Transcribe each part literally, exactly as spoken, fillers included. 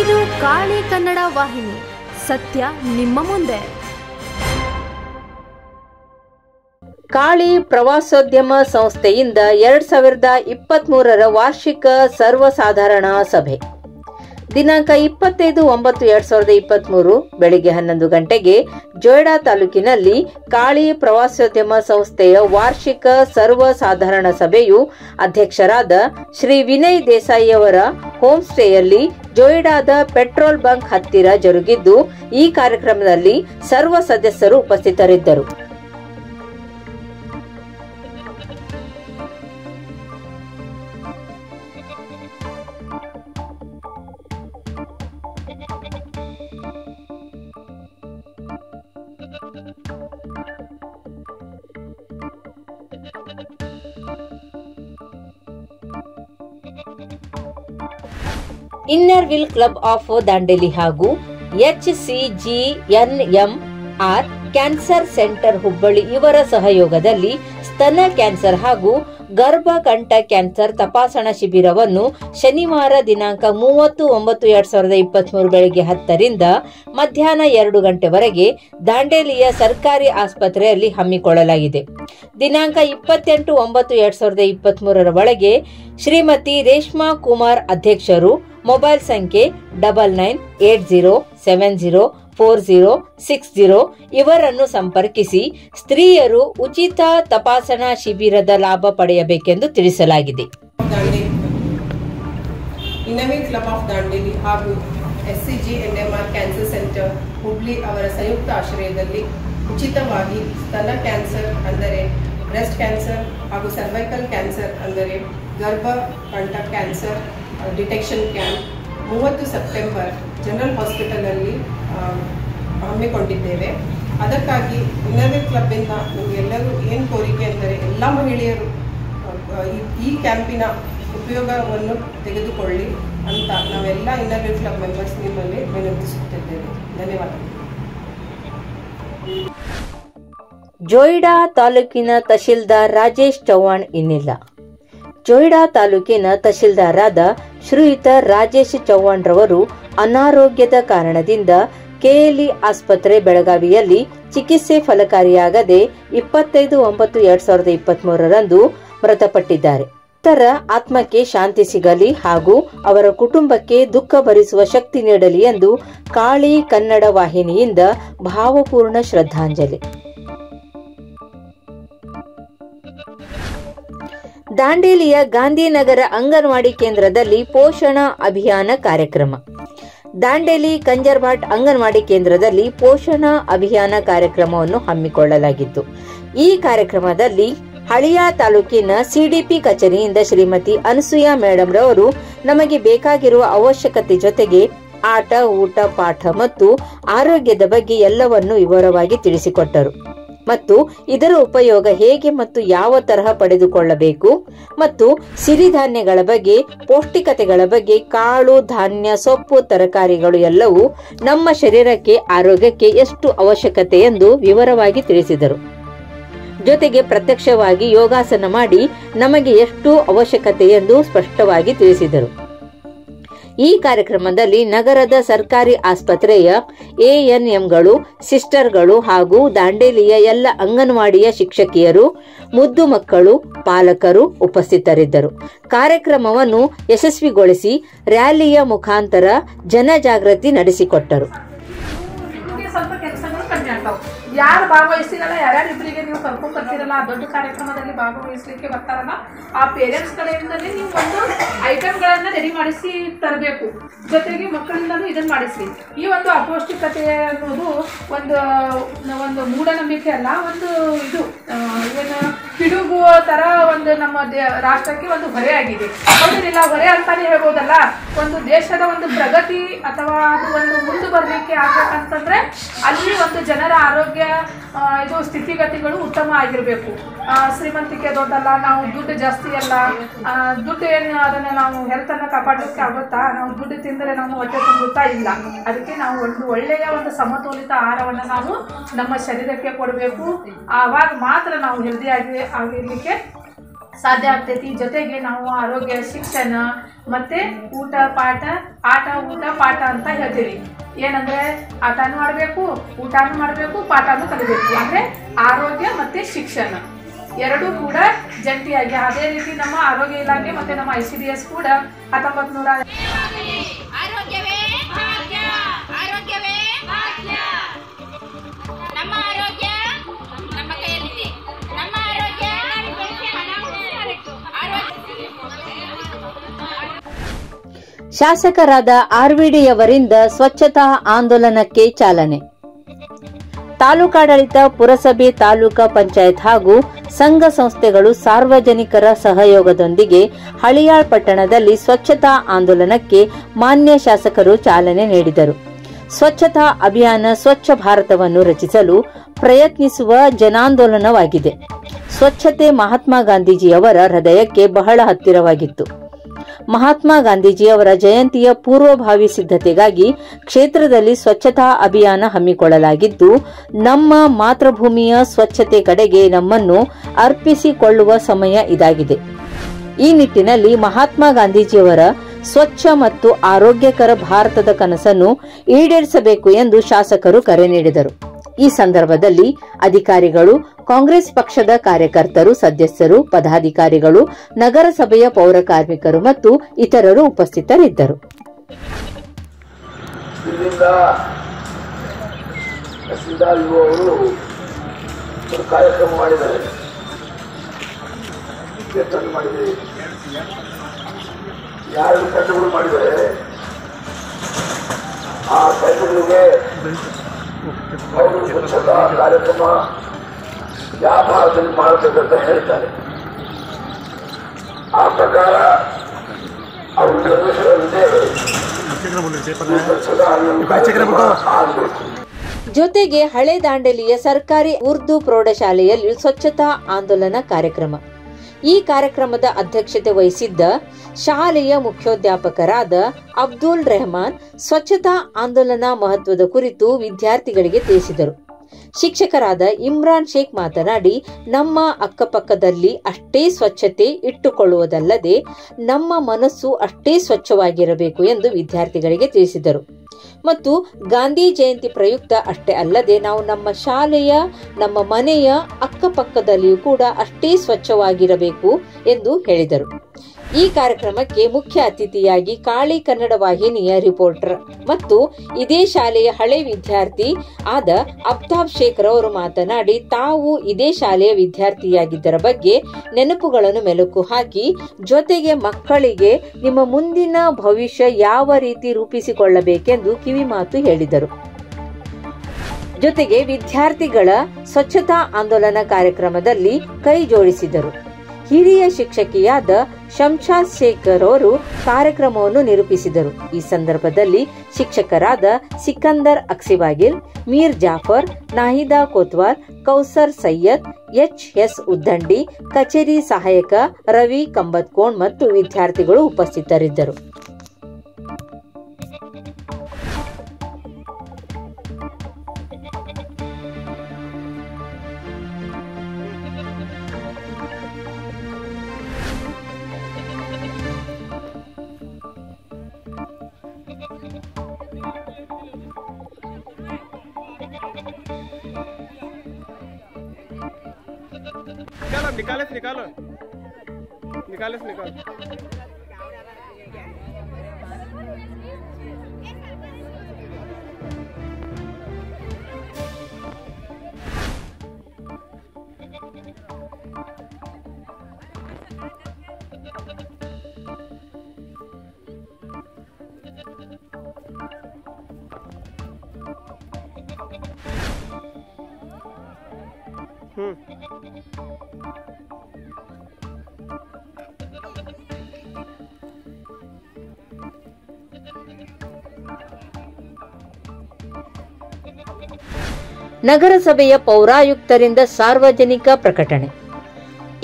ಇದು ಕಾಳಿ ಕನ್ನಡ ವಾಹಿನಿ, ಸತ್ಯ ನಿಮ್ಮ ಮುಂದೆ. ಕಾಳಿ ಪ್ರವಾಸೋದ್ಯಮ ಸಂಸ್ಥೆಯಿಂದ ಎರಡ್ ಸಾವಿರದ ಇಪ್ಪತ್ತ್ ಮೂರರ ವಾರ್ಷಿಕ ಸರ್ವಸಾಧಾರಣ ಸಭೆ ದಿನಾಂಕ ಇಪ್ಪತ್ತೈದು ಒಂಬತ್ತು ಎರಡ್ ಸಾವಿರದ ಇಪ್ಪತ್ತ್ ಮೂರು ಬೆಳಿಗ್ಗೆ ಹನ್ನೊಂದು ಗಂಟೆಗೆ ಜೋಯಡಾ ತಾಲೂಕಿನಲ್ಲಿ ಕಾಳಿ ಪ್ರವಾಸೋದ್ಯಮ ಸಂಸ್ಥೆಯ ವಾರ್ಷಿಕ ಸರ್ವಸಾಧಾರಣ ಸಭೆಯು ಅಧ್ಯಕ್ಷರಾದ ಶ್ರೀ ವಿನಯ್ ದೇಸಾಯಿಯವರ ಹೋಮ್ ಸ್ಟೇಯಲ್ಲಿ ಜೋಯಡಾದ ಪೆಟ್ರೋಲ್ ಬಂಕ್ ಹತ್ತಿರ ಜರುಗಿದ್ದು, ಈ ಕಾರ್ಯಕ್ರಮದಲ್ಲಿ ಸರ್ವ ಸದಸ್ಯರು ಉಪಸ್ಥಿತರಿದ್ದರು. Inner wheel club of Dandeli ಹಾಗೂ H C G N M R cancer centre Hubballi ಇವರ ಸಹಯೋಗದಲ್ಲಿ ಸ್ತನ ಕ್ಯಾನ್ಸರ್ ಹಾಗೂ ಗರ್ಭಕಂಠ ಕ್ಯಾನ್ಸರ್ ತಪಾಸಣಾ ಶಿಬಿರವನ್ನು ಶನಿವಾರ ದಿನಾಂಕ ಮೂವತ್ತು ಒಂಬತ್ತು ಎರಡ್ ಸಾವಿರದ ಇಪ್ಪತ್ತ್ ಮೂರು ಬೆಳಗ್ಗೆ ಹತ್ತರಿಂದ ಮಧ್ಯಾಹ್ನ ಎರಡು ಗಂಟೆವರೆಗೆ ದಾಂಡೇಲಿಯ ಸರ್ಕಾರಿ ಆಸ್ಪತ್ರೆಯಲ್ಲಿ ಹಮ್ಮಿಕೊಳ್ಳಲಾಗಿದೆ. ದಿನಾಂಕ ಇಪ್ಪತ್ತೆಂಟು ಒಂಬತ್ತು ಎರಡ್ ಸಾವಿರದ ಇಪ್ಪತ್ತ್ ಮೂರರ ಒಳಗೆ ಶ್ರೀಮತಿ ರೇಶ್ಮಾ ಕುಮಾರ್ ಅಧ್ಯಕ್ಷರು ಮೊಬೈಲ್ ಸಂಖ್ಯೆ double nine eight zero seven zero four zero six zero ಇವರನ್ನು ಸಂಪರ್ಕಿಸಿ ಸ್ತ್ರೀಯರು ಉಚಿತ ತಪಾಸಣಾ ಶಿಬಿರದ ಲಾಭ ಪಡೆಯಬೇಕೆಂದು ತಿಳಿಸಲಾಗಿದೆ. ಇನ್ನೋವೇಟ್ ಕ್ಲಬ್ ಆಫ್ ದಾಂಡೇಲಿ ಹಾಗೂ H C G N M R cancer centre Hubli ಅವರ ಸಂಯುಕ್ತ ಆಶ್ರಯದಲ್ಲಿ ಉಚಿತವಾಗಿ ಸ್ತನ ಕ್ಯಾನ್ಸರ್ ಅಂದರೆ ಬ್ರೆಸ್ಟ್ ಕ್ಯಾನ್ಸರ್ ಹಾಗೂ ಸರ್ವೈಕಲ್ ಕ್ಯಾನ್ಸರ್ ಅಂದರೆ ಗರ್ಭಕಂಠ ಕ್ಯಾನ್ಸರ್ ಡಿಟೆಕ್ಷನ್ ಕ್ಯಾಂಪ್ ಮೂವತ್ತು ಸೆಪ್ಟೆಂಬರ್ ಜನರಲ್ ಹಾಸ್ಪಿಟಲಲ್ಲಿ ಹಮ್ಮಿಕೊಂಡಿದ್ದೇವೆ. ಅದಕ್ಕಾಗಿ ಇನ್ನೋವೇಟ್ ಕ್ಲಬ್ಬಿಂದ ಎಲ್ಲರೂ ಏನು ಕೋರಿಕೆ ಅಂದರೆ ಎಲ್ಲ ಮಹಿಳೆಯರು ಈ ಕ್ಯಾಂಪಿನ ಉಪಯೋಗವನ್ನು ತೆಗೆದುಕೊಳ್ಳಿ ಅಂತ ನಾವೆಲ್ಲ ಇನ್ನೋವೇಟ್ ಕ್ಲಬ್ ಮೆಂಬರ್ಸ್ ನಿಮ್ಮಲ್ಲಿ ವಿನಂತಿಸುತ್ತಿದ್ದೇವೆ. ಧನ್ಯವಾದಗಳು. ಜೋಯ್ಡಾ ತಾಲೂಕಿನ ತಹಶೀಲ್ದಾರ್ ರಾಜೇಶ್ ಚೌಹಾಣ್ ಇನ್ನಿಲ್ಲ. ಜೋಯ್ಡಾ ತಾಲೂಕಿನ ತಹಶೀಲ್ದಾರಾದ ಶ್ರೀಯುತ ರಾಜೇಶ್ ಚೌಹಾಣ್ ರವರು ಅನಾರೋಗ್ಯದ ಕಾರಣದಿಂದ ಕೆಎಲ್ಇ ಆಸ್ಪತ್ರೆ ಬೆಳಗಾವಿಯಲ್ಲಿ ಚಿಕಿತ್ಸೆ ಫಲಕಾರಿಯಾಗದೆ ಇಪ್ಪತ್ತೈದು ಒಂಬತ್ತು ಎರಡ್ ಸಾವಿರದ ಇಪ್ಪತ್ತ್ ಮೂರರಂದು ಮೃತಪಟ್ಟಿದ್ದಾರೆ. ತರ ಆತ್ಮಕ್ಕೆ ಶಾಂತಿ ಸಿಗಲಿ ಹಾಗೂ ಅವರ ಕುಟುಂಬಕ್ಕೆ ದುಃಖ ಭರಿಸುವ ಶಕ್ತಿ ನೀಡಲಿ ಎಂದು ಕಾಳಿ ಕನ್ನಡ ವಾಹಿನಿಯಿಂದ ಭಾವಪೂರ್ಣ ಶ್ರದ್ಧಾಂಜಲಿ. ದಾಂಡೇಲಿಯ ಗಾಂಧಿನಗರ ಅಂಗನವಾಡಿ ಕೇಂದ್ರದಲ್ಲಿ ಪೋಷಣ ಅಭಿಯಾನ ಕಾರ್ಯಕ್ರಮ. ದಾಂಡೇಲಿ ಕಂಜರ್ಭಾಟ್ ಅಂಗನವಾಡಿ ಕೇಂದ್ರದಲ್ಲಿ ಪೋಷಣ ಅಭಿಯಾನ ಕಾರ್ಯಕ್ರಮವನ್ನು ಹಮ್ಮಿಕೊಳ್ಳಲಾಗಿತ್ತು. ಈ ಕಾರ್ಯಕ್ರಮದಲ್ಲಿ ಹಳಿಯ ತಾಲೂಕಿನ ಸಿಡಿಪಿ ಕಚೇರಿಯಿಂದ ಶ್ರೀಮತಿ ಅನಸೂಯ ಮೇಡಮ್ ರವರು ನಮಗೆ ಬೇಕಾಗಿರುವ ಅವಶ್ಯಕತೆ ಜೊತೆಗೆ ಆಟ, ಊಟ, ಪಾಠ ಮತ್ತು ಆರೋಗ್ಯದ ಬಗ್ಗೆ ಎಲ್ಲವನ್ನು ವಿವರವಾಗಿ ತಿಳಿಸಿಕೊಟ್ಟರು ಮತ್ತು ಇದರ ಉಪಯೋಗ ಹೇಗೆ ಮತ್ತು ಯಾವ ತರಹ ಪಡೆದುಕೊಳ್ಳಬೇಕು ಮತ್ತು ಸಿರಿಧಾನ್ಯಗಳ ಬಗ್ಗೆ, ಪೌಷ್ಟಿಕತೆಗಳ ಬಗ್ಗೆ, ಕಾಳು, ಧಾನ್ಯ, ಸೊಪ್ಪು, ತರಕಾರಿಗಳು ಎಲ್ಲವೂ ನಮ್ಮ ಶರೀರಕ್ಕೆ, ಆರೋಗ್ಯಕ್ಕೆ ಎಷ್ಟು ಅವಶ್ಯಕತೆ ಎಂದು ವಿವರವಾಗಿ ತಿಳಿಸಿದರು. ಜೊತೆಗೆ ಪ್ರತ್ಯಕ್ಷವಾಗಿ ಯೋಗಾಸನ ಮಾಡಿ ನಮಗೆ ಎಷ್ಟು ಅವಶ್ಯಕತೆ ಎಂದು ಸ್ಪಷ್ಟವಾಗಿ ತಿಳಿಸಿದರು. ಈ ಕಾರ್ಯಕ್ರಮದಲ್ಲಿ ನಗರದ ಸರ್ಕಾರಿ ಆಸ್ಪತ್ರೆಯ ಎಎನ್ಎಂಗಳು, ಸಿಸ್ಟರ್ಗಳು ಹಾಗೂ ದಾಂಡೇಲಿಯ ಎಲ್ಲ ಅಂಗನವಾಡಿಯ ಶಿಕ್ಷಕಿಯರು, ಮುದ್ದು ಮಕ್ಕಳು, ಪಾಲಕರು ಉಪಸ್ಥಿತರಿದ್ದರು. ಕಾರ್ಯಕ್ರಮವನ್ನು ಯಶಸ್ವಿಗೊಳಿಸಿ ರ್ಯಾಲಿಯ ಮುಖಾಂತರ ಜನಜಾಗೃತಿ ನಡೆಸಿಕೊಟ್ಟರು. ಯಾರು ಭಾಗವಹಿಸ್ತೀರಲ್ಲ, ಯಾರ್ಯಾರಿಬ್ಬರಿಗೆ ನೀವು ಕರ್ಕೊಂಡ್ಬರ್ತೀರಲ್ಲ, ಆ ದೊಡ್ಡ ಕಾರ್ಯಕ್ರಮದಲ್ಲಿ ಭಾಗವಹಿಸ್ಲಿಕ್ಕೆ ಬರ್ತಾರಲ್ಲ, ಆ ಪೇರೆಂಟ್ಸ್ ಕಡೆಯಿಂದಲೇ ನೀವು ಒಂದು ಐಟಮ್ಗಳನ್ನು ರೆಡಿ ಮಾಡಿಸಿ ತರಬೇಕು. ಜೊತೆಗೆ ಮಕ್ಕಳಿಂದಲೂ ಇದನ್ನು ಮಾಡಿಸಿ. ಈ ಒಂದು ಅಪೌಷ್ಟಿಕತೆ ಅನ್ನೋದು ಒಂದು ಒಂದು ಮೂಢನಂಬಿಕೆ ಅಲ್ಲ, ಒಂದು ಇದು ಏನು ಕಿಡುಗುವ ಥರ ಒಂದು ನಮ್ಮ ದೇ ರಾಷ್ಟ್ರಕ್ಕೆ ಒಂದು ಹೊರೆ ಆಗಿದೆ. ಹೌದಿಲ್ಲ, ಹೊರೆ ಅಂತಲೇ ಹೇಳ್ಬೋದಲ್ಲ. ಒಂದು ದೇಶದ ಒಂದು ಪ್ರಗತಿ ಅಥವಾ ಅದು ಒಂದು ಮುಂದೆ ಬರಲಿಕ್ಕೆ ಆಗಬೇಕಂತಂದರೆ ಅಲ್ಲಿ ಒಂದು ಜನರ ಆರೋಗ್ಯ ಇದು ಸ್ಥಿತಿಗತಿಗಳು ಉತ್ತಮ ಆಗಿರಬೇಕು. ಶ್ರೀಮಂತಿಕೆ ದೊಡ್ಡಲ್ಲ, ನಾವು ದುಡ್ಡು ಜಾಸ್ತಿ ಅಲ್ಲ, ದುಡ್ಡು ಏನು ಅದನ್ನು ನಾವು ಹೆಲ್ತನ್ನು ಕಾಪಾಡೋಕ್ಕೆ ಆಗುತ್ತಾ? ನಾವು ದುಡ್ಡು ತಿಂದರೆ ನಾವು ಹೊಟ್ಟೆ ತುಂಬುತ್ತಾ? ಇಲ್ಲ. ಅದಕ್ಕೆ ನಾವು ಒಂದು ಒಳ್ಳೆಯ ಒಂದು ಸಮತೋಲಿತ ಆಹಾರವನ್ನು ನಾವು ನಮ್ಮ ಶರೀರಕ್ಕೆ ಕೊಡಬೇಕು. ಆವಾಗ ಮಾತ್ರ ನಾವು ಹೆಲ್ದಿಯಾಗಿ ಆಗಿರಲಿಕ್ಕೆ ಸಾಧ್ಯ ಆಗ್ತೈತಿ. ಜೊತೆಗೆ ನಾವು ಆರೋಗ್ಯ, ಶಿಕ್ಷಣ ಮತ್ತು ಊಟ, ಪಾಠ, ಆಟ पाठ ऊट पाठ अंत हेल्ती ಏನಂದ್ರೆ ಆಟನೂ ಆಡಬೇಕು ಊಟನೂ ಮಾಡಬೇಕು ಪಾಠನೂ ಕಲಿಬೇಕು ಅಂದ್ರೆ ಆರೋಗ್ಯ ಮತ್ತೆ ಶಿಕ್ಷಣ ಎರಡೂ ಕೂಡ ಜಂಟಿಯಾಗಿ ಅದೇ ರೀತಿ ನಮ್ಮ ಆರೋಗ್ಯ ಇಲಾಖೆ ಮತ್ತೆ ನಮ್ಮ ಐಸಿಡಿಎಸ್ ಕೂಡ ಹತ್ತೊಂಬತ್ತು ನೂರ ಆರೋಗ್ಯವೇ ಭಾಗ್ಯ ಆರೋಗ್ಯವೇ ಭಾಗ್ಯ ನಮ್ಮ ಆರೋಗ್ಯ ನಮ್ಮ ಕೈಯಲ್ಲಿದೆ ನಮ್ಮ ಆರೋಗ್ಯ ಶಾಸಕರಾದ ಆರ್ವಿಡಿಯವರಿಂದ ಸ್ವಚ್ಛತಾ ಆಂದೋಲನಕ್ಕೆ ಚಾಲನೆ. ತಾಲೂಕಾಡಳಿತ, ಪುರಸಭೆ, ತಾಲೂಕಾ ಪಂಚಾಯತ್ ಹಾಗೂ ಸಂಘ ಸಂಸ್ಥೆಗಳು ಸಾರ್ವಜನಿಕರ ಸಹಯೋಗದೊಂದಿಗೆ ಹಳಿಯಾಳ್ ಪಟ್ಟಣದಲ್ಲಿ ಸ್ವಚ್ಛತಾ ಆಂದೋಲನಕ್ಕೆ ಮಾನ್ಯ ಶಾಸಕರು ಚಾಲನೆ ನೀಡಿದರು. ಸ್ವಚ್ಛತಾ ಅಭಿಯಾನ ಸ್ವಚ್ಛ ಭಾರತವನ್ನು ರಚಿಸಲು ಪ್ರಯತ್ನಿಸುವ ಜನಾಂದೋಲನವಾಗಿದೆ. ಸ್ವಚ್ಛತೆ ಮಹಾತ್ಮ ಗಾಂಧೀಜಿಯವರ ಹೃದಯಕ್ಕೆ ಬಹಳ ಹತ್ತಿರವಾಗಿತ್ತು. ಮಹಾತ್ಮ ಗಾಂಧೀಜಿಯವರ ಜಯಂತಿಯ ಪೂರ್ವಭಾವಿ ಸಿದ್ಧತೆಗಾಗಿ ಕ್ಷೇತ್ರದಲ್ಲಿ ಸ್ವಚ್ಛತಾ ಅಭಿಯಾನ ಹಮ್ಮಿಕೊಳ್ಳಲಾಗಿದ್ದು, ನಮ್ಮ ಮಾತೃಭೂಮಿಯ ಸ್ವಚ್ಛತೆ ಕಡೆಗೆ ನಮ್ಮನ್ನು ಅರ್ಪಿಸಿಕೊಳ್ಳುವ ಸಮಯ ಇದಾಗಿದೆ. ಈ ನಿಟ್ಟಿನಲ್ಲಿ ಮಹಾತ್ಮ ಗಾಂಧೀಜಿಯವರ ಸ್ವಚ್ಛ ಮತ್ತು ಆರೋಗ್ಯಕರ ಭಾರತದ ಕನಸನ್ನು ಈಡೇರಿಸಬೇಕು ಎಂದು ಶಾಸಕರು ಕರೆ ನೀಡಿದರು. ಈ ಸಂದರ್ಭದಲ್ಲಿ ಅಧಿಕಾರಿಗಳು, ಕಾಂಗ್ರೆಸ್ ಪಕ್ಷದ ಕಾರ್ಯಕರ್ತರು, ಸದಸ್ಯರು, ಪದಾಧಿಕಾರಿಗಳು, ನಗರಸಭೆಯ ಪೌರ ಕಾರ್ಮಿಕರು ಮತ್ತು ಇತರರು ಉಪಸ್ಥಿತರಿದ್ದರು. ಅವರು ಸ್ವಚ್ಛತಾ ಕಾರ್ಯಕ್ರಮ ಯಾವ ಭಾಗದಲ್ಲಿ ಮಾಡಬೇಕಂತ ಹೇಳ್ತಾರೆ. ಆ ಪ್ರಕಾರ ಅವರು ಆಗಬೇಕು. ಜೊತೆಗೆ ಹಳೆ ದಾಂಡೆಲಿಯ ಸರ್ಕಾರಿ ಉರ್ದು ಪ್ರೌಢಶಾಲೆಯಲ್ಲಿ ಸ್ವಚ್ಛತಾ ಆಂದೋಲನ ಕಾರ್ಯಕ್ರಮ. ಈ ಕಾರ್ಯಕ್ರಮದ ಅಧ್ಯಕ್ಷತೆ ವಹಿಸಿದ್ದ ಶಾಲೆಯ ಮುಖ್ಯೋಧ್ಯಾಪಕರಾದ ಅಬ್ದುಲ್ ರೆಹಮಾನ್ ಸ್ವಚ್ಛತಾ ಆಂದೋಲನ ಮಹತ್ವದ ಕುರಿತು ವಿದ್ಯಾರ್ಥಿಗಳಿಗೆ ತಿಳಿಸಿದರು. ಶಿಕ್ಷಕರಾದ ಇಮ್ರಾನ್ ಶೇಖ್ ಮಾತನಾಡಿ, ನಮ್ಮ ಅಕ್ಕಪಕ್ಕದಲ್ಲಿ ಅಷ್ಟೇ ಸ್ವಚ್ಛತೆ ಇಟ್ಟುಕೊಳ್ಳುವುದಲ್ಲದೆ ನಮ್ಮ ಮನಸ್ಸು ಅಷ್ಟೇ ಸ್ವಚ್ಛವಾಗಿರಬೇಕು ಎಂದು ವಿದ್ಯಾರ್ಥಿಗಳಿಗೆ ತಿಳಿಸಿದರು. ಮತ್ತು ಗಾಂಧಿ ಜಯಂತಿ ಪ್ರಯುಕ್ತ ಅಷ್ಟೇ ಅಲ್ಲದೆ ನಾವು ನಮ್ಮ ಶಾಲೆಯ, ನಮ್ಮ ಮನೆಯ ಅಕ್ಕಪಕ್ಕದಲ್ಲಿಯೂ ಕೂಡ ಅಷ್ಟೇ ಸ್ವಚ್ಛವಾಗಿರಬೇಕು ಎಂದು ಹೇಳಿದರು. ಈ ಕಾರ್ಯಕ್ರಮಕ್ಕೆ ಮುಖ್ಯ ಅತಿಥಿಯಾಗಿ ಕಾಳಿ ಕನ್ನಡ ವಾಹಿನಿಯ ರಿಪೋರ್ಟರ್ ಮತ್ತು ಇದೇ ಶಾಲೆಯ ಹಳೆ ವಿದ್ಯಾರ್ಥಿ ಆದ ಅಬ್ತಾಬ್ ಶೇಖರ್ ಅವರು ಮಾತನಾಡಿ, ತಾವು ಇದೇ ಶಾಲೆಯ ವಿದ್ಯಾರ್ಥಿಯಾಗಿದ್ದರ ಬಗ್ಗೆ ನೆನಪುಗಳನ್ನು ಮೆಲುಕು ಹಾಕಿ ಜೊತೆಗೆ ಮಕ್ಕಳಿಗೆ ನಿಮ್ಮ ಮುಂದಿನ ಭವಿಷ್ಯ ಯಾವ ರೀತಿ ರೂಪಿಸಿಕೊಳ್ಳಬೇಕೆಂದು ಕಿವಿ ಮಾತು ಹೇಳಿದರು. ಜೊತೆಗೆ ವಿದ್ಯಾರ್ಥಿಗಳ ಸ್ವಚ್ಛತಾ ಆಂದೋಲನ ಕಾರ್ಯಕ್ರಮದಲ್ಲಿ ಕೈ ಜೋಡಿಸಿದರು. ಹಿರಿಯ ಶಿಕ್ಷಕಿಯಾದ ಶಮಶಾ ಶೇಖರ್ ಅವರು ಕಾರ್ಯಕ್ರಮವನ್ನು ನಿರೂಪಿಸಿದರು. ಈ ಸಂದರ್ಭದಲ್ಲಿ ಶಿಕ್ಷಕರಾದ ಸಿಕಂದರ್ ಅಕ್ಸಿಬಾಗಿಲ್, ಮಿರ್ಜಾಫರ್, ನಾಹಿದಾ ಕೋತ್ವಾಲ್, ಕೌಸರ್್ ಸಯ್ಯದ್, ಎಚ್ ಎಸ್ ಉದ್ದಂಡಿ, ಕಚೇರಿ ಸಹಾಯಕ ರವಿ ಕಂಬತ್ ಕೋಣ್ ಮತ್ತು ವಿದ್ಯಾರ್ಥಿಗಳು ಉಪಸ್ಥಿತರಿದ್ದರು. निकाले से निकालो, निकाले से निकालो। हम्म ನಗರಸಭೆಯ ಪೌರಾಯುಕ್ತರಿಂದ ಸಾರ್ವಜನಿಕ ಪ್ರಕಟಣೆ.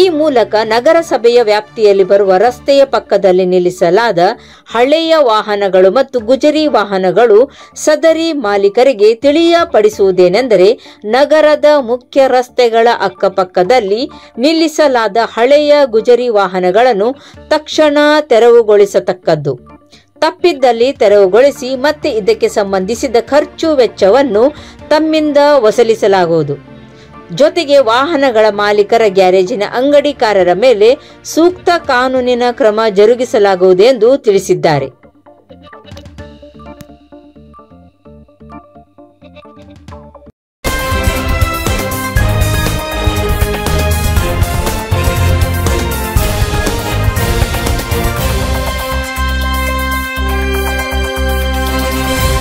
ಈ ಮೂಲಕ ನಗರಸಭೆಯ ವ್ಯಾಪ್ತಿಯಲ್ಲಿ ಬರುವ ರಸ್ತೆಯ ಪಕ್ಕದಲ್ಲಿ ನಿಲ್ಲಿಸಲಾದ ಹಳೆಯ ವಾಹನಗಳು ಮತ್ತು ಗುಜರಿ ವಾಹನಗಳು ಸದರಿ ಮಾಲೀಕರಿಗೆ ತಿಳಿಯಪಡಿಸುವುದೇನೆಂದರೆ, ನಗರದ ಮುಖ್ಯ ರಸ್ತೆಗಳ ಅಕ್ಕಪಕ್ಕದಲ್ಲಿ ನಿಲ್ಲಿಸಲಾದ ಹಳೆಯ ಗುಜರಿ ವಾಹನಗಳನ್ನು ತಕ್ಷಣ ತೆರವುಗೊಳಿಸತಕ್ಕದ್ದು. ತಪ್ಪಿದ್ದಲ್ಲಿ ತೆರವುಗೊಳಿಸಿ ಮತ್ತೆ ಇದಕ್ಕೆ ಸಂಬಂಧಿಸಿದ ಖರ್ಚು ವೆಚ್ಚವನ್ನು ತಮ್ಮಿಂದ ವಸೂಲಿಸಲಾಗುವುದು. ಜೊತೆಗೆ ವಾಹನಗಳ ಮಾಲೀಕರ ಗ್ಯಾರೇಜಿನ ಅಂಗಡಿಕಾರರ ಮೇಲೆ ಸೂಕ್ತ ಕಾನೂನಿನ ಕ್ರಮ ಜರುಗಿಸಲಾಗುವುದು ಎಂದು ತಿಳಿಸಿದ್ದಾರೆ.